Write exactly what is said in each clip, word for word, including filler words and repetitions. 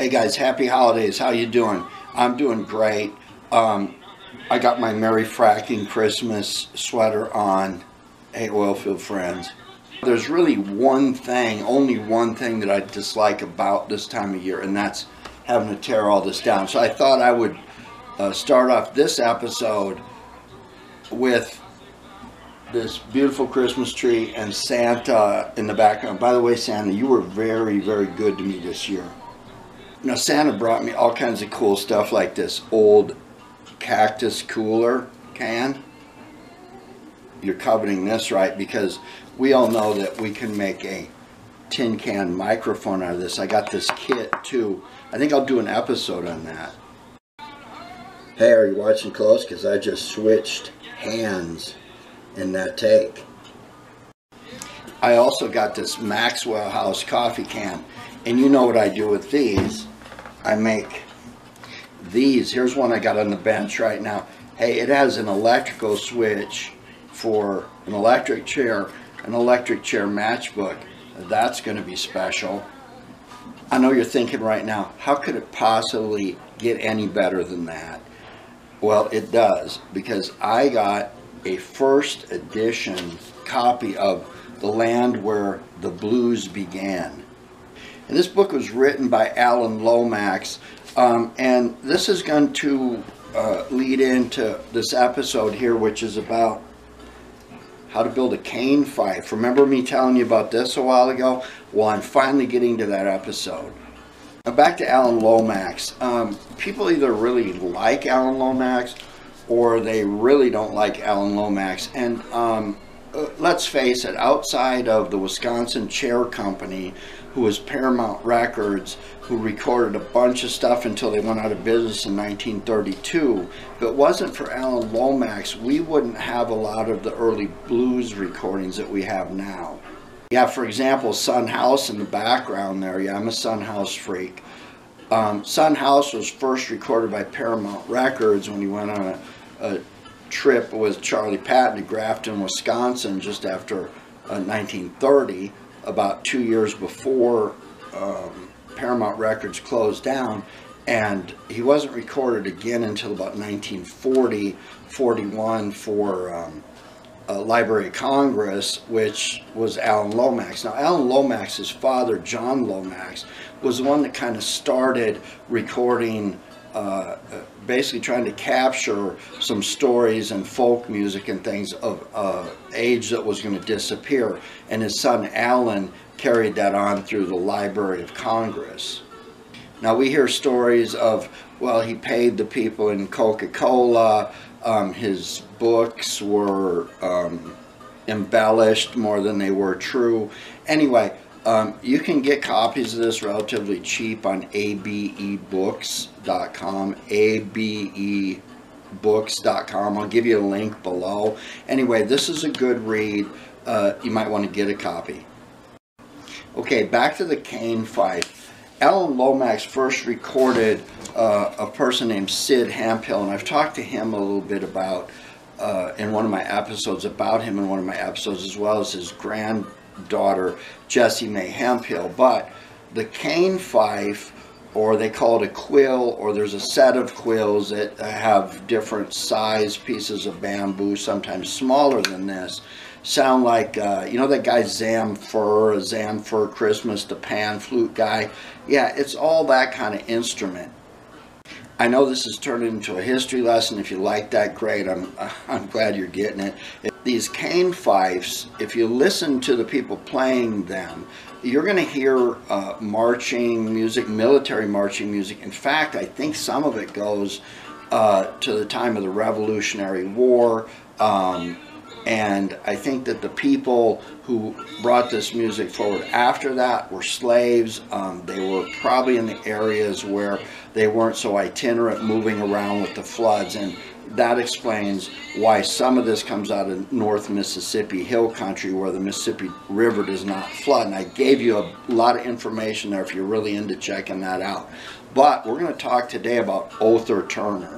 Hey guys, happy holidays. How you doing? I'm doing great. Um, I got my Merry Fracking Christmas sweater on. Hey, oilfield friends. There's really one thing, only one thing that I dislike about this time of year, and that's having to tear all this down. So I thought I would uh, start off this episode with this beautiful Christmas tree and Santa in the background. By the way, Santa, you were very, very good to me this year. Now, Santa brought me all kinds of cool stuff like this old cactus cooler can. You're coveting this, right? Because we all know that we can make a tin can microphone out of this. I got this kit too. I think I'll do an episode on that. Hey, are you watching close? Because I just switched hands in that take. I also got this Maxwell House coffee can. And you know what I do with these. I make these. Here's one I got on the bench right now. Hey, it has an electrical switch for an electric chair, an electric chair matchbook. That's going to be special. I know you're thinking right now, how could it possibly get any better than that? Well, it does, because I got a first edition copy of The Land Where the Blues Began. And this book was written by Alan Lomax, um, and this is going to uh, lead into this episode here, which is about how to build a cane fife. Remember me telling you about this a while ago? Well, I'm finally getting to that episode. Now, back to Alan Lomax. Um, people either really like Alan Lomax or they really don't like Alan Lomax. And um, uh, let's face it, outside of the Wisconsin Chair Company, who was Paramount Records, who recorded a bunch of stuff until they went out of business in nineteen thirty-two. If it wasn't for Alan Lomax, we wouldn't have a lot of the early blues recordings that we have now. Yeah, for example, Son House in the background there. Yeah, I'm a Son House freak. Um, Son House was first recorded by Paramount Records when he went on a, a trip with Charlie Patton to Grafton, Wisconsin, just after uh, nineteen thirty. About two years before um, Paramount Records closed down, and he wasn't recorded again until about nineteen forty, forty-one for um, uh, Library of Congress, which was Alan Lomax. Now, Alan Lomax's father, John Lomax, was the one that kind of started recording, uh, basically trying to capture some stories and folk music and things of uh, age that was going to disappear, and his son Alan carried that on through the Library of Congress. Now we hear stories of, well, he paid the people in Coca-Cola, um, his books were um, embellished more than they were true. Anyway, Um, you can get copies of this relatively cheap on A B E books dot com, A B E books dot com. I'll give you a link below. Anyway, this is a good read. Uh, you might want to get a copy. Okay, back to the cane fife. Alan Lomax first recorded uh, a person named Sid Hamphill, and I've talked to him a little bit about uh, in one of my episodes, about him in one of my episodes, as well as his grand daughter Jessie May Hemphill. But the cane fife, or they call it a quill, or there's a set of quills that have different size pieces of bamboo, sometimes smaller than this, sound like uh, you know that guy Zamfir, Zamfir Christmas, the pan flute guy. Yeah, it's all that kind of instrument. I know this has turned into a history lesson. If you like that, great. I'm, I'm glad you're getting it. These cane fifes, if you listen to the people playing them, you're going to hear uh, marching music, military marching music. In fact, I think some of it goes uh, to the time of the Revolutionary War. Um, and I think that the people who brought this music forward after that were slaves. Um, they were probably in the areas where they weren't so itinerant, moving around with the floods, and that explains why some of this comes out of North Mississippi hill country, where the Mississippi River does not flood. And I gave you a lot of information there if you're really into checking that out. But we're going to talk today about Othar Turner.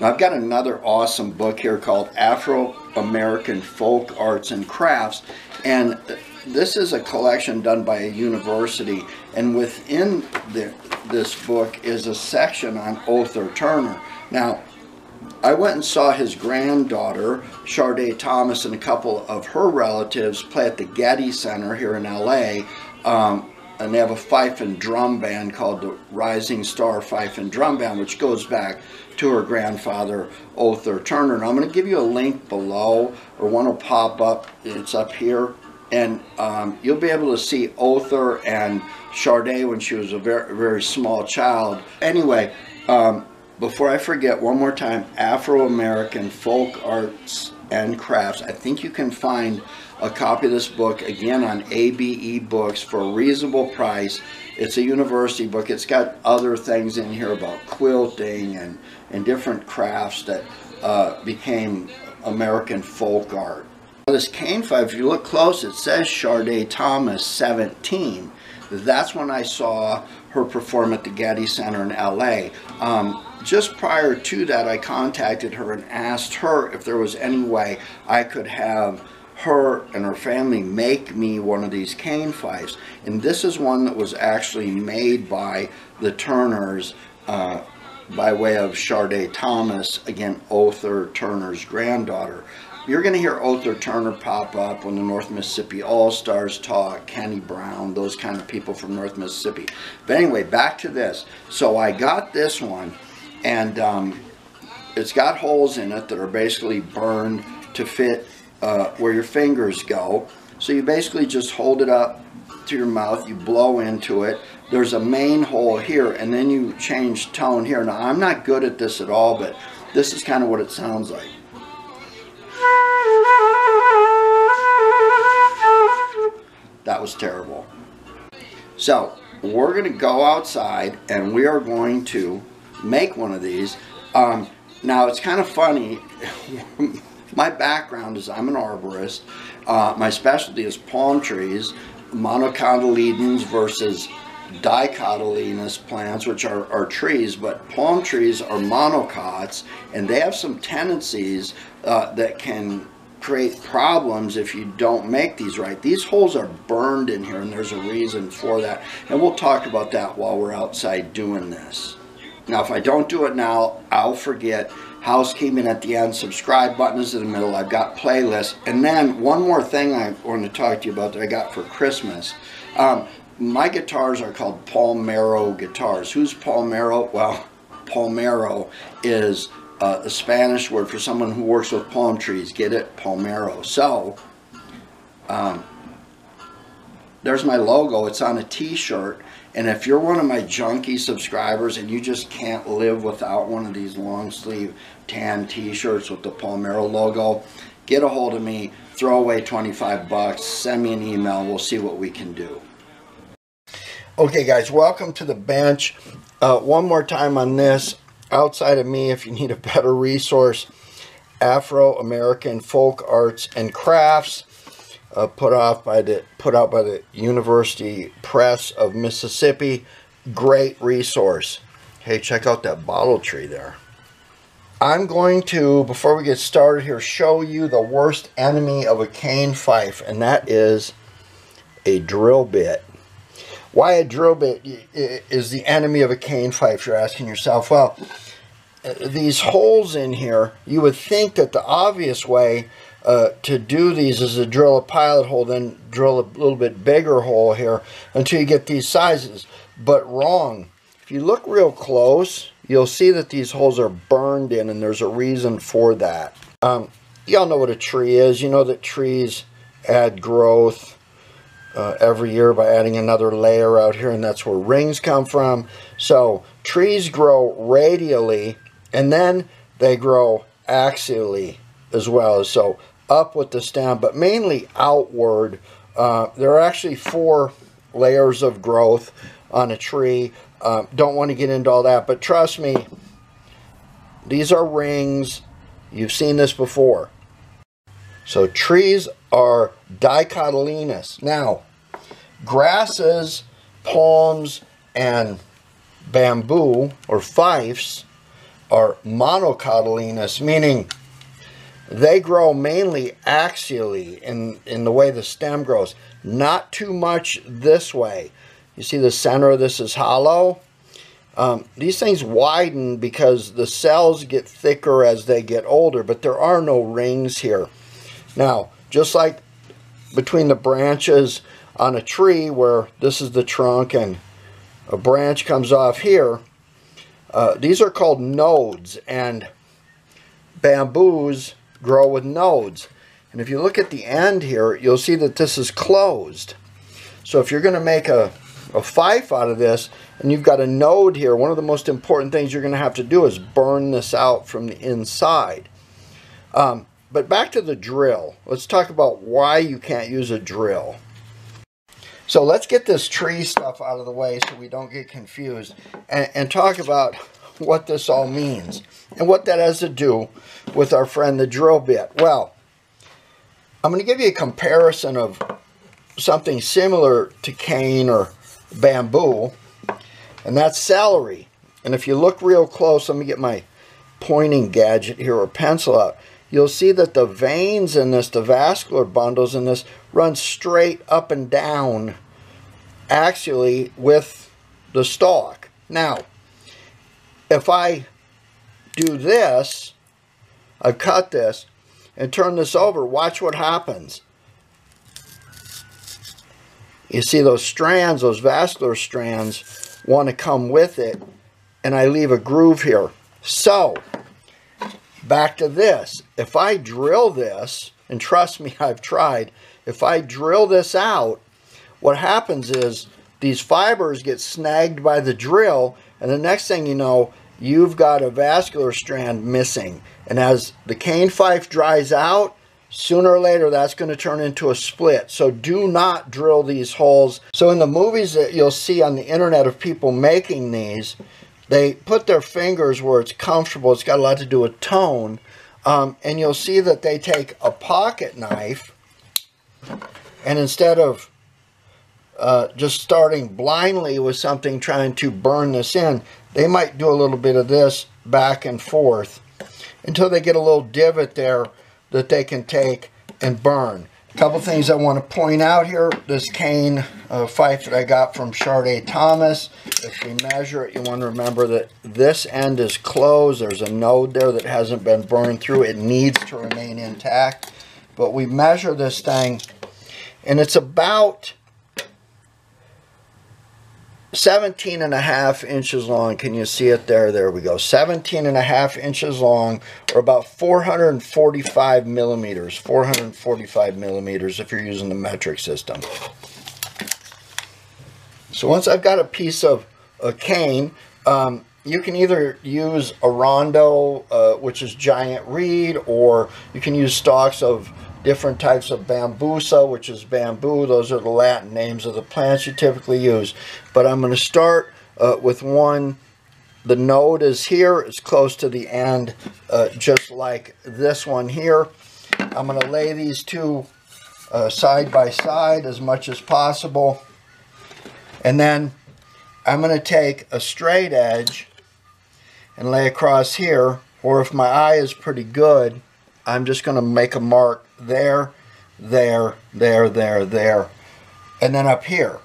Now, I've got another awesome book here called Afro-American Folk Arts and Crafts, and this is a collection done by a university, and within the, this book is a section on Othar Turner. Now, I went and saw his granddaughter, Sharde Thomas, and a couple of her relatives play at the Getty Center here in L A, um, and they have a fife and drum band called the Rising Star Fife and Drum Band, which goes back to her grandfather, Othar Turner. And I'm going to give you a link below, or one will pop up, it's up here, and um, you'll be able to see Othar and Sharde when she was a very, very small child. Anyway, um, before I forget, one more time, Afro-American Folk Arts and Crafts. I think you can find a copy of this book, again, on A B E Books for a reasonable price. It's a university book. It's got other things in here about quilting and, and different crafts that uh, became American folk art. Now, this cane fife, if you look close, it says Sharde Thomas, seventeen. That's when I saw her perform at the Getty Center in L A. Um, just prior to that, I contacted her and asked her if there was any way I could have her and her family make me one of these cane fifes. And this is one that was actually made by the Turners uh, by way of Sharde Thomas, again, Othar Turner's granddaughter. You're going to hear Othar Turner pop up when the North Mississippi All-Stars talk, Kenny Brown, those kind of people from North Mississippi. But anyway, back to this. So I got this one, and um, it's got holes in it that are basically burned to fit uh, where your fingers go. So you basically just hold it up to your mouth, you blow into it. There's a main hole here, and then you change tone here. Now, I'm not good at this at all, but this is kind of what it sounds like. That was terrible. So we're going to go outside and we are going to make one of these. Um, now it's kind of funny. My background is I'm an arborist. Uh, my specialty is palm trees, monocotyledonous versus dicotyledonous plants, which are, are trees, but palm trees are monocots, and they have some tendencies uh, that can create problems if you don't make these right. These holes are burned in here, and there's a reason for that, and we'll talk about that while we're outside doing this. Now, if I don't do it now, I'll forget. Housekeeping at the end, subscribe button is in the middle. I've got playlists, and then one more thing I want to talk to you about that I got for Christmas. Um, my guitars are called Palmero guitars. Who's Palmero? Well, Palmero is Uh, a Spanish word for someone who works with palm trees. Get it? Palmero. So, um, there's my logo. It's on a t-shirt. And if you're one of my junkie subscribers and you just can't live without one of these long sleeve tan t-shirts with the Palmero logo, get a hold of me, throw away twenty-five bucks, send me an email, we'll see what we can do. Okay guys, welcome to the bench. Uh, one more time on this. Outside of me, if you need a better resource, Afro-American Folk Arts and Crafts, uh, put off by the put out by the University Press of Mississippi. Great resource. Hey, check out that bottle tree there. I'm going to, before we get started here, show you the worst enemy of a cane fife, and that is a drill bit. Why a drill bit is the enemy of a cane fife, you're asking yourself. Well, these holes in here, you would think that the obvious way uh, to do these is to drill a pilot hole, then drill a little bit bigger hole here until you get these sizes, but wrong. If you look real close, you'll see that these holes are burned in, and there's a reason for that. Um, y'all know what a tree is. You know that trees add growth Uh, every year by adding another layer out here, and that's where rings come from. So trees grow radially, and then they grow axially as well, so up with the stem, but mainly outward. Uh, there are actually four layers of growth on a tree. Uh, don't want to get into all that, but trust me, these are rings. You've seen this before. So trees are dicotyledonous. Now, grasses, palms, and bamboo or fifes are monocotyledonous, meaning They grow mainly axially in, in the way the stem grows. Not too much this way. You see the center of this is hollow. Um, these things widen because the cells get thicker as they get older, but there are no rings here. Now, just like between the branches on a tree where this is the trunk and a branch comes off here, uh, these are called nodes, and bamboos grow with nodes. And if you look at the end here, you'll see that this is closed. So if you're going to make a, a fife out of this, and you've got a node here, one of the most important things you're going to have to do is burn this out from the inside. Um, but back to the drill. Let's talk about why you can't use a drill. So let's get this tree stuff out of the way so we don't get confused, and, and talk about what this all means and what that has to do with our friend the drill bit. Well, I'm going to give you a comparison of something similar to cane or bamboo, and that's celery. And if you look real close, let me get my pointing gadget here or pencil out, you'll see that the veins in this, the vascular bundles in this, run straight up and down axially with the stalk. Now, if I do this, I've cut this, and turn this over, watch what happens. You see those strands, those vascular strands, want to come with it, and I leave a groove here. So, back to this. If I drill this, and trust me, I've tried, if I drill this out, what happens is these fibers get snagged by the drill, and the next thing you know, you've got a vascular strand missing. And as the cane fife dries out, sooner or later that's going to turn into a split. So do not drill these holes. So in the movies that you'll see on the internet of people making these, they put their fingers where it's comfortable. It's got a lot to do with tone. Um, and you'll see that they take a pocket knife, and instead of uh, just starting blindly with something trying to burn this in, they might do a little bit of this back and forth until they get a little divot there that they can take and burn. A couple things I want to point out here. This cane uh, fife that I got from Sharde Thomas, if you measure it, you want to remember that this end is closed. There's a node there that hasn't been burned through. It needs to remain intact. But we measure this thing, and it's about seventeen and a half inches long. Can you see it there? There we go. seventeen and a half inches long, or about four hundred forty-five millimeters. four hundred forty-five millimeters if you're using the metric system. So once I've got a piece of a cane, um, you can either use a rondo, uh, which is giant reed, or you can use stalks of different types of bambusa, which is bamboo. Those are the Latin names of the plants you typically use. But I'm going to start uh, with one. The node is here. It's close to the end, uh, just like this one here. I'm going to lay these two uh, side by side as much as possible. And then I'm going to take a straight edge and lay across here. Or if my eye is pretty good, I'm just going to make a mark there, there, there, there, there, and then up here.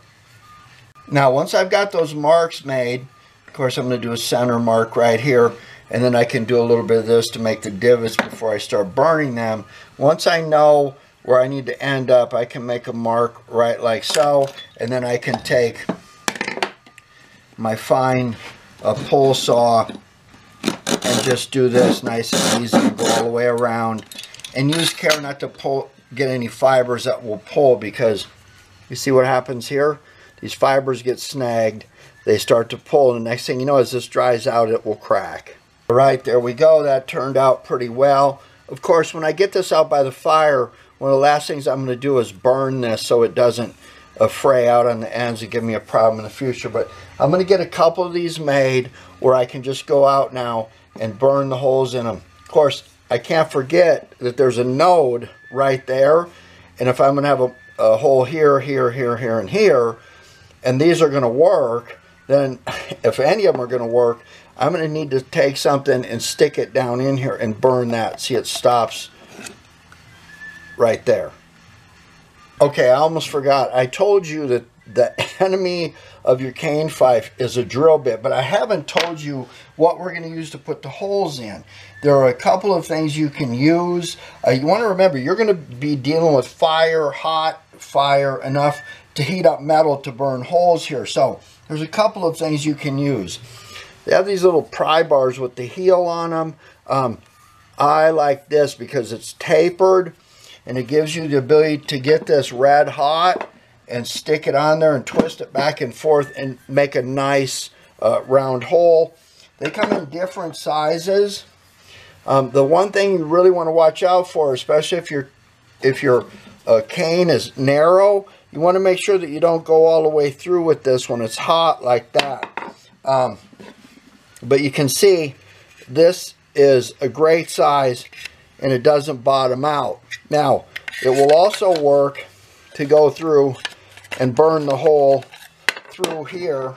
Now, once I've got those marks made, of course, I'm going to do a center mark right here, and then I can do a little bit of this to make the divots before I start burning them. Once I know where I need to end up, I can make a mark right like so, and then I can take my fine uh, pole saw and just do this nice and easy, and go all the way around. And use care not to pull, get any fibers that will pull, because you see what happens here? These fibers get snagged, they start to pull, and the next thing you know, as this dries out, it will crack. All right, there we go. That turned out pretty well. Of course, when I get this out by the fire, one of the last things I'm going to do is burn this so it doesn't uh, fray out on the ends and give me a problem in the future. But I'm going to get a couple of these made where I can just go out now and burn the holes in them. Of course, I can't forget that there's a node right there, and if I'm going to have a, a hole here, here, here, here, and here, and these are going to work, then if any of them are going to work, I'm going to need to take something and stick it down in here and burn that. See, it stops right there. Okay, I almost forgot. I told you that the enemy of your cane fife is a drill bit, but I haven't told you what we're going to use to put the holes in. There are a couple of things you can use. Uh, you want to remember, you're going to be dealing with fire, hot fire, enough to heat up metal to burn holes here. So there's a couple of things you can use. They have these little pry bars with the heel on them. Um, I like this because it's tapered, and it gives you the ability to get this red hot and stick it on there and twist it back and forth and make a nice uh, round hole. They come in different sizes. Um, the one thing you really want to watch out for, especially if your if your uh, cane is narrow, you want to make sure that you don't go all the way through with this when it's hot like that. Um, but you can see this is a great size and it doesn't bottom out. Now, it will also work to go through and burn the hole through here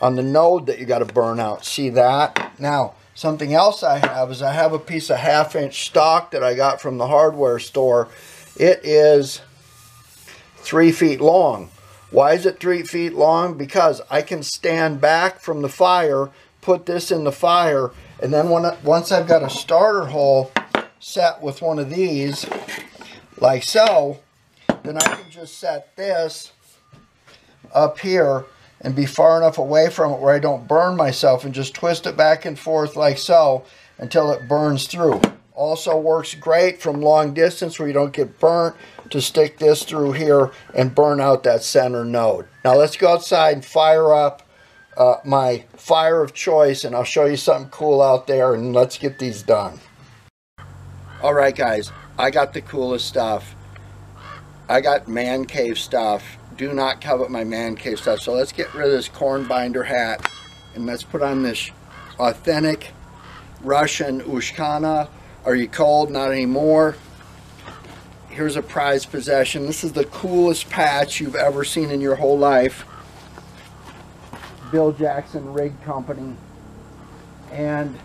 on the node that you got to burn out. See that? Now, something else I have is I have a piece of half-inch stock that I got from the hardware store. It is three feet long. Why is it three feet long? Because I can stand back from the fire, put this in the fire, and then when, once I've got a starter hole set with one of these, like so, then I can just set this up here and be far enough away from it where I don't burn myself, and just twist it back and forth like so until it burns through. Also works great from long distance where you don't get burnt, to stick this through here and burn out that center node. Now let's go outside and fire up uh, my fire of choice, and I'll show you something cool out there, and let's get these done. All right, guys, I got the coolest stuff. I got man cave stuff. Do not covet my man cave stuff. So let's get rid of this corn binder hat and let's put on this authentic Russian Ushkana. Are you cold? Not anymore. Here's a prized possession. This is the coolest patch you've ever seen in your whole life. Bill Jackson Rig Company. And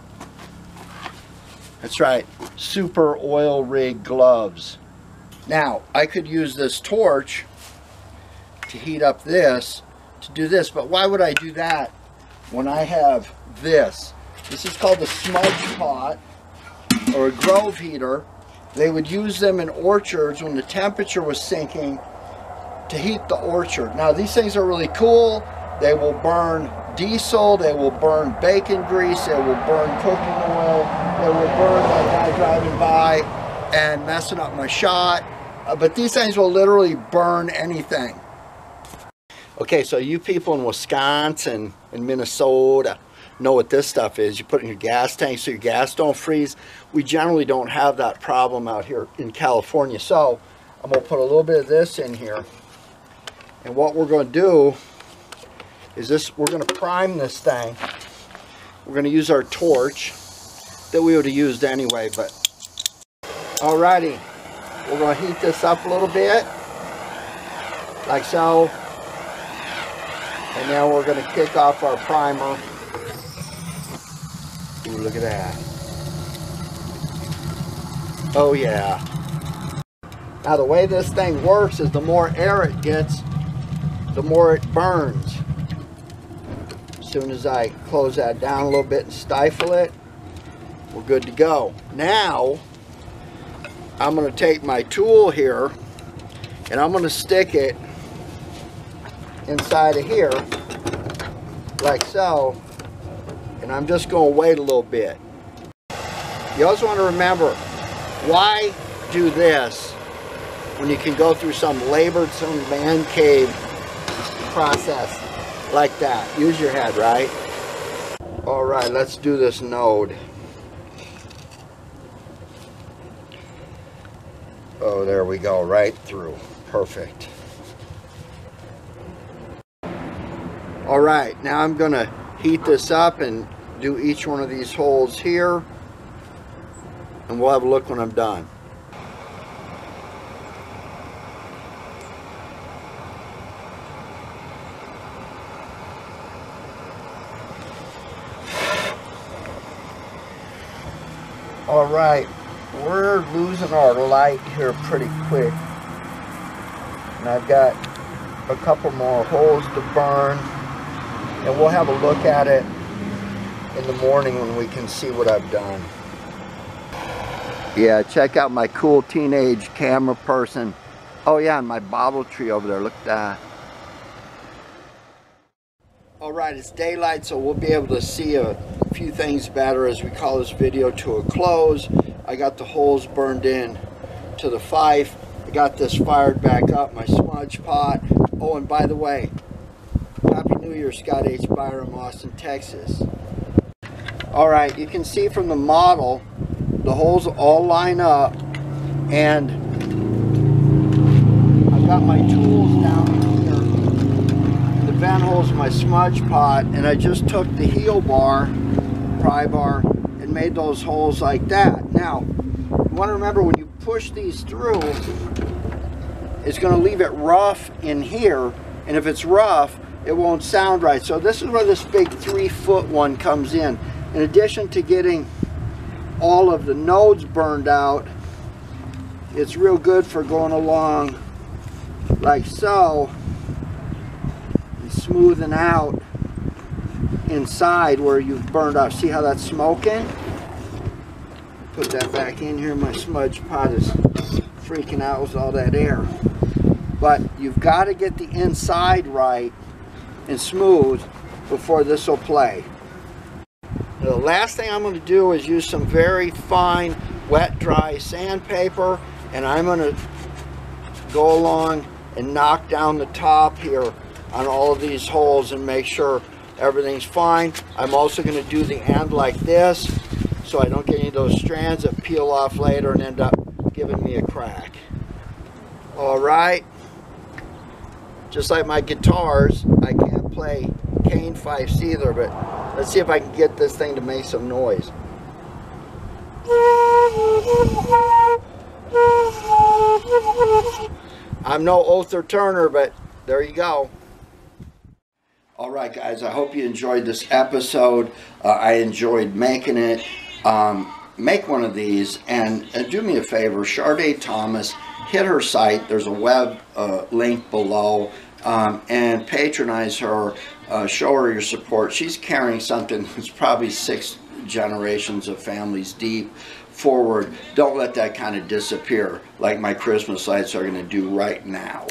that's right, super oil rig gloves. Now, I could use this torch to heat up this, to do this, but why would I do that when I have this? This is called a smudge pot or a grove heater. They would use them in orchards when the temperature was sinking to heat the orchard. Now, these things are really cool. They will burn diesel, they will burn bacon grease, they will burn cooking oil, they will burn that guy driving by and messing up my shot. Uh, but these things will literally burn anything. Okay, so you people in Wisconsin and Minnesota know what this stuff is. You put in your gas tank so your gas don't freeze. We generally don't have that problem out here in California. So I'm gonna put a little bit of this in here. And what we're gonna do is this, we're gonna prime this thing. We're gonna use our torch that we would have used anyway, but. Alrighty, we're gonna heat this up a little bit, like so. And now we're gonna kick off our primer. Ooh, look at that. Oh yeah. Now the way this thing works is the more air it gets, the more it burns. As soon as I close that down a little bit and stifle it, we're good to go. Now, I'm going to take my tool here and I'm going to stick it inside of here, like so, and I'm just going to wait a little bit. You also want to remember, why do this when you can go through some labored, some man cave process like that? Use your head, right? All right, let's do this node. Oh, there we go, right through. Perfect. All right, now I'm gonna heat this up and do each one of these holes here, and we'll have a look when I'm done. All right, we're losing our light here pretty quick. And I've got a couple more holes to burn, and we'll have a look at it in the morning when we can see what I've done. Yeah, check out my cool teenage camera person. Oh yeah, and my bottle tree over there, look at that. All right, it's daylight, so we'll be able to see a few things better as we call this video to a close. I got the holes burned in to the fife. I got this fired back up, my smudge pot. Oh, and by the way, Happy New Year, Scott H. Byron, Austin, Texas. All right, you can see from the model, the holes all line up, and I've got my tools down here, the vent holes in my smudge pot, and I just took the heel bar, pry bar, and made those holes like that. Now, you want to remember when you push these through, it's going to leave it rough in here, and if it's rough, it won't sound right. So this is where this big three-foot one comes in. In addition to getting all of the nodes burned out, it's real good for going along like so and smoothing out inside where you've burned up. See how that's smoking? Put that back in here. My smudge pot is freaking out with all that air, but you've got to get the inside right and smooth before this will play. The last thing I'm going to do is use some very fine wet dry sandpaper, and I'm going to go along and knock down the top here on all of these holes and make sure everything's fine. I'm also going to do the end like this so I don't get any of those strands that peel off later and end up giving me a crack. All right, just like my guitars, I can't play cane fifes either, but let's see if I can get this thing to make some noise. I'm no Othar Turner, but there you go. All right, guys, I hope you enjoyed this episode. Uh, I enjoyed making it. Um, make one of these, and uh, do me a favor, Sharde Thomas, hit her site. There's a web uh, link below. Um, and patronize her, uh, show her your support. She's carrying something that's probably six generations of families deep forward. Don't let that kind of disappear like my Christmas lights are going to do right now.